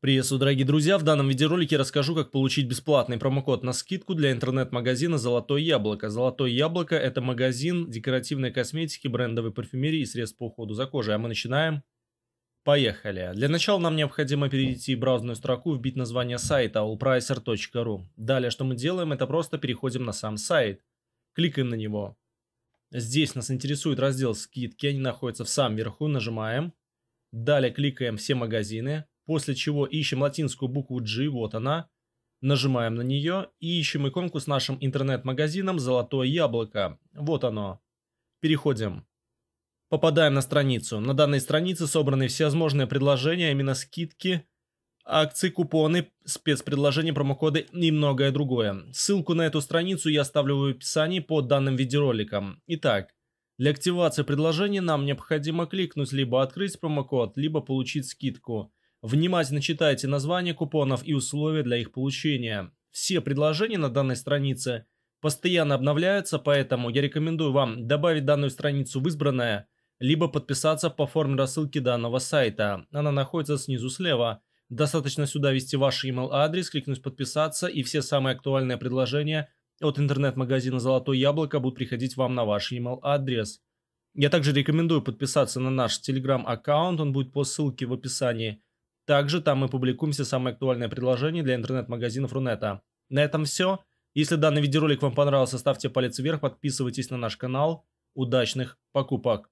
Приветствую, дорогие друзья! В данном видеоролике расскажу, как получить бесплатный промокод на скидку для интернет-магазина «Золотое Яблоко». «Золотое Яблоко» — это магазин декоративной косметики, брендовой парфюмерии и средств по уходу за кожей. А мы начинаем. Поехали! Для начала нам необходимо перейти в браузерную строку и вбить название сайта allpricer.ru. Далее, что мы делаем, это просто переходим на сам сайт. Кликаем на него. Здесь нас интересует раздел «Скидки». Они находятся в самом верху. Нажимаем. Далее кликаем «Все магазины». После чего ищем латинскую букву G, вот она, нажимаем на нее и ищем иконку с нашим интернет-магазином «Золотое Яблоко». Вот оно. Переходим. Попадаем на страницу. На данной странице собраны всевозможные предложения, именно скидки, акции, купоны, спецпредложения, промокоды и многое другое. Ссылку на эту страницу я оставлю в описании под данным видеороликом. Итак. Для активации предложения нам необходимо кликнуть либо «Открыть промокод», либо «Получить скидку». Внимательно читайте названия купонов и условия для их получения. Все предложения на данной странице постоянно обновляются, поэтому я рекомендую вам добавить данную страницу в избранное, либо подписаться по форме рассылки данного сайта. Она находится снизу слева. Достаточно сюда ввести ваш email-адрес, кликнуть «Подписаться», и все самые актуальные предложения от интернет-магазина «Золотое Яблоко» будут приходить вам на ваш email-адрес. Я также рекомендую подписаться на наш Telegram-аккаунт, он будет по ссылке в описании. Также там мы публикуем все самые актуальные предложения для интернет-магазинов Рунета. На этом все. Если данный видеоролик вам понравился, ставьте палец вверх, подписывайтесь на наш канал. Удачных покупок!